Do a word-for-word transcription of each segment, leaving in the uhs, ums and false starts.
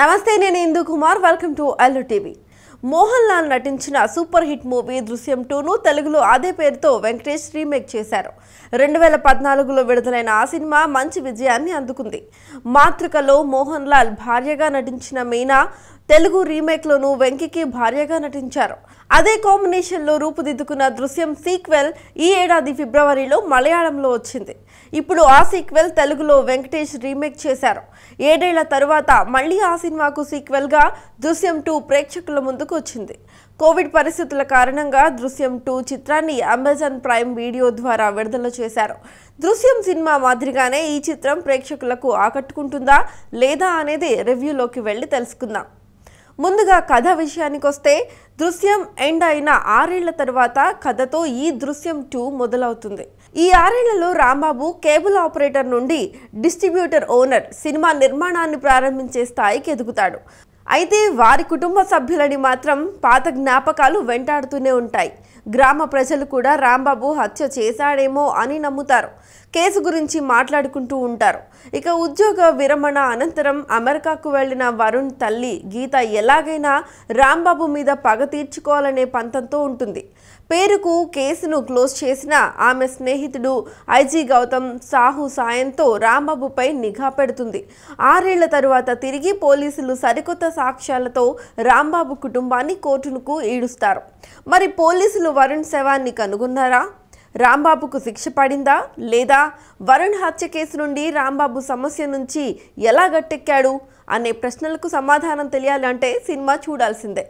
నమస్తే నేను Indu Kumar welcome to అలో టీవీ మోహన్ లాల్ నటించిన సూపర్ హిట్ మూవీ దృశ్యం రెండు ను తెలుగులో అదే పేరుతో వెంకటేష్ రీమేక్ చేశారు రెండు వేల పద్నాలుగు లో విడుదలైన ఆ సినిమా మంచి విజయాన్ని అందుకుంది మాతృకలో మోహన్ లాల్ భార్యగా నటించిన మీనా తెలుగు రీమేక్ లోను వెంకికి భార్యగా నటించారు అదే కాంబినేషన్ లో రూపుదిద్దుకున్న దృశ్యం సీక్వెల్ ఈ ఏడాది ఫిబ్రవరిలో మలయాళంలో వచ్చింది ఇప్పుడు ఆ సీక్వెల్ తెలుగులో వెంకటేష్ రీమేక్ చేశారు ఏడేళ్ల తర్వాత మళ్ళీ ఆ సినిమాకు సీక్వెల్ గా దృశ్యం రెండు ప్రేక్షకుల ముందుకు వచ్చింది కోవిడ్ పరిస్థితుల కారణంగా దృశ్యం రెండు చిత్రాన్ని అమెజాన్ ప్రైమ్ వీడియో ద్వారా విడుదల చేశారు దృశ్యం సినిమా మాదిరిగానే ఈ చిత్రం ప్రేక్షకులకు ఆకట్టుకుంటుందా లేదా అనేది రివ్యూలోకి వెళ్లి తెలుసుకుందాం ముందుగా కథ విషయానికొస్తే దృశ్యం ఎండ్ అయిన ఆరేళ్ల తర్వాత కథతో ఈ దృశ్యం రెండు మొదలవుతుంది ఈ ఆరేళ్లలో రాంబాబు కేబుల్ ఆపరేటర్ నుండి డిస్ట్రిబ్యూటర్ ఓనర్ సినిమా నిర్మాణాన్ని ప్రారంభించే స్థాయికి ఎదుగుతాడు అయితే వారి కుటుంబ సభ్యులని మాత్రం పాత జ్ఞాపకాలు వెంటాడుతూనే ఉంటాయి గ్రామ ప్రజలు కూడా రాంబాబు హత్య చేశాడేమో అని నమ్ముతారు కేసు గురించి మాట్లాడుకుంటూ ఉంటారు ఇక ఉద్యోగ విరమణ అనంతరం అమెరికాకు వెళ్లిన వరుణ్ తల్లి గీత ఎలాగైనా రాంబాబు మీద పగ తీర్చుకోవాలనే పంతంతో ఉంటుంది పేరుకు కేసును క్లోజ్ చేసిన ఆమె స్నేహితుడు ఐజీ గౌతమ్ సాహు సాయంతో రాంబాబుపై నిఘా పెడుతుంది ఆరేళ్ల తరువాత తిరిగి పోలీసులు సరికొత్త సాక్ష్యాలతో రాంబాబు కుటుంబాన్ని కోర్టుకు ఈడుస్తారు మరి పోలీసులు వరుణ్ శవాన్ని కనుగొన్నారా రాంబాబుకు శిక్ష పడిందా లేదా వరుణ్ హత్య కేసు నుండి రాంబాబు సమస్య నుంచి ఎలా గట్టెక్కాడు అనే ప్రశ్నలకు సమాధానం తెలియాలంటే సినిమా చూడాల్సిందే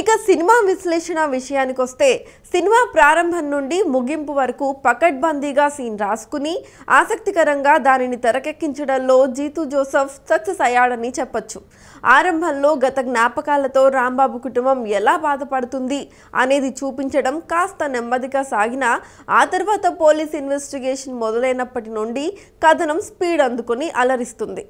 ఇక సినిమా విశ్లేషణ విషయానికొస్తే సినిమా ప్రారంభం నుండి ముగింపు వరకు పకడ్బందీగా సీన్ రాసుకుని ఆసక్తికరంగా దానిని తెరకెక్కించడంలో జీతు జోసెఫ్ సక్సెస్ అయ్యాడని చెప్పొచ్చు ఆరంభంలో గత జ్ఞాపకాలతో రాంబాబు కుటుంబం ఎలా బాధపడుతుంది అనేది చూపించడం కాస్త నెమ్మదిగా సాగినా ఆ తర్వాత పోలీస్ ఇన్వెస్టిగేషన్ మొదలైనప్పటి నుండి కథనం స్పీడ్ అందుకొని అలరిస్తుంది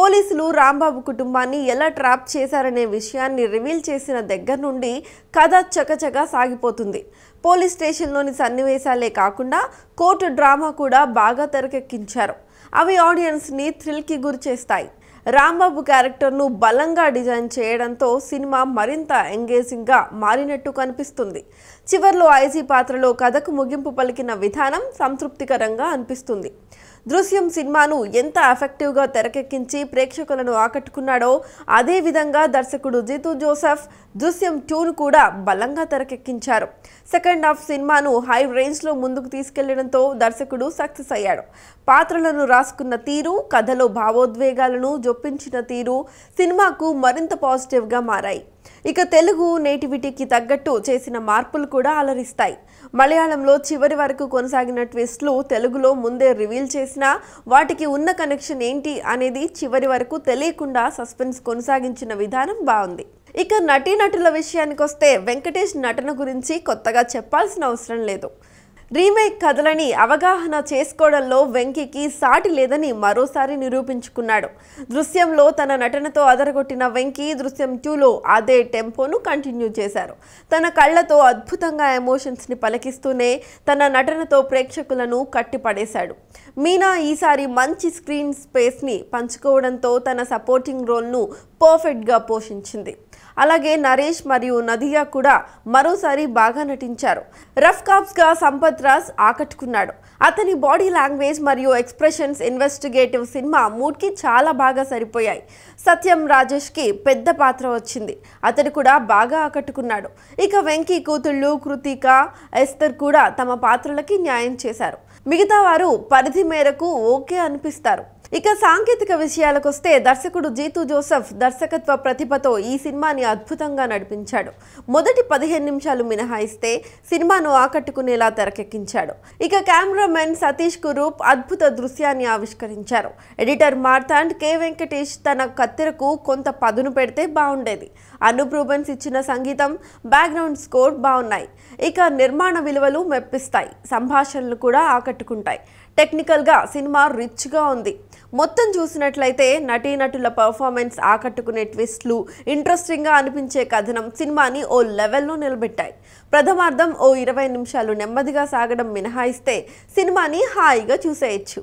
పోలీసులు రాంబాబు కుటుంబాన్ని ఎలా ట్రాప్ చేశారనే విషయాన్ని రివీల్ చేసిన దగ్గర నుండి కథ చకచకా సాగిపోతుంది పోలీస్ స్టేషన్లోని సన్నివేశాలే కాకుండా కోర్టు డ్రామా కూడా బాగా తెరకెక్కించారు అవి ఆడియన్స్ని థ్రిల్కి గురి చేస్తాయి రాంబాబు క్యారెక్టర్ను బలంగా డిజైన్ చేయడంతో సినిమా మరింత ఎంగేజింగ్గా మారినట్టు కనిపిస్తుంది చివర్లో ఐజీ పాత్రలో కథకు ముగింపు పలికిన విధానం సంతృప్తికరంగా అనిపిస్తుంది దృశ్యం సినిమాను ఎంత ఎఫెక్టివ్గా తెరకెక్కించి ప్రేక్షకులను ఆకట్టుకున్నాడో అదేవిధంగా దర్శకుడు జీతు జోసెఫ్ దృశ్యం రెండును కూడా బలంగా తెరకెక్కించారు సెకండ్ హాఫ్ సినిమాను హై రేంజ్లో ముందుకు తీసుకెళ్లడంతో దర్శకుడు సక్సెస్ అయ్యాడు పాత్రలను రాసుకున్న తీరు కథలో భావోద్వేగాలను జొప్పించిన తీరు సినిమాకు మరింత పాజిటివ్గా మారాయి ఇక తెలుగు నేటివిటీకి తగ్గట్టు చేసిన మార్పులు కూడా అలరిస్తాయి మలయాళంలో చివరి వరకు కొనసాగిన ట్విస్ట్లు తెలుగులో ముందే రివీల్ చేసినా వాటికి ఉన్న కనెక్షన్ ఏంటి అనేది చివరి వరకు తెలియకుండా సస్పెన్స్ కొనసాగించిన విధానం బాగుంది ఇక నటీనటుల విషయానికొస్తే వెంకటేష్ నటన గురించి కొత్తగా చెప్పాల్సిన అవసరం లేదు రీమేక్ కథలని అవగాహన చేసుకోవడంలో వెంకికి సాటి లేదని మరోసారి నిరూపించుకున్నాడు దృశ్యంలో తన నటనతో అదరగొట్టిన వెంకి దృశ్యం రెండులో అదే టెంపోను కంటిన్యూ చేశారు తన కళ్ళతో అద్భుతంగా ఎమోషన్స్ని పలికిస్తూనే తన నటనతో ప్రేక్షకులను కట్టిపడేశాడు మీనా ఈసారి మంచి స్క్రీన్ స్పేస్ని పంచుకోవడంతో తన సపోర్టింగ్ రోల్ను పర్ఫెక్ట్గా పోషించింది అలాగే నరేష్ మరియు నదియా కూడా మరోసారి బాగా నటించారు రఫ్ కాప్స్గా సంపత్ రాజ్ ఆకట్టుకున్నాడు అతని బాడీ లాంగ్వేజ్ మరియు ఎక్స్ప్రెషన్స్ ఇన్వెస్టిగేటివ్ సినిమా మూడ్కి చాలా బాగా సరిపోయాయి సత్యం రాజేష్కి పెద్ద పాత్ర వచ్చింది అతడు కూడా బాగా ఆకట్టుకున్నాడు ఇక వెంకీ కూతుళ్ళు కృతిక ఎస్తర్ కూడా తమ పాత్రలకి న్యాయం చేశారు మిగతా వారు పరిధి మేరకు ఓకే అనిపిస్తారు ఇక సాంకేతిక విషయాలకొస్తే దర్శకుడు జీతు జోసెఫ్ దర్శకత్వ ప్రతిభతో ఈ సినిమాని అద్భుతంగా నడిపించాడు మొదటి పదిహేను నిమిషాలు మినహాయిస్తే సినిమాను ఆకట్టుకునేలా తెరకెక్కించాడు ఇక కెమెరామెన్ సతీష్ కురూప్ అద్భుత దృశ్యాన్ని ఆవిష్కరించారు ఎడిటర్ మార్తాండ్ కే వెంకటేష్ తన కత్తెరకు కొంత పదును పెడితే బాగుండేది అనూప్ రూబెన్స్ ఇచ్చిన సంగీతం బ్యాక్గ్రౌండ్ స్కోర్ బాగున్నాయి ఇక నిర్మాణ విలువలు మెప్పిస్తాయి సంభాషణలు కూడా ఆకట్టుకుంటాయి టెక్నికల్గా సినిమా రిచ్గా ఉంది మొత్తం చూసినట్లయితే నటీనటుల పర్ఫార్మెన్స్ ఆకట్టుకునే ట్విస్ట్లు ఇంట్రెస్టింగ్గా అనిపించే కథనం సినిమాని ఓ లెవెల్లో నిలబెట్టాయి ప్రథమార్థం ఓ ఇరవై నిమిషాలు నెమ్మదిగా సాగడం మినహాయిస్తే సినిమాని హాయిగా చూసేయచ్చు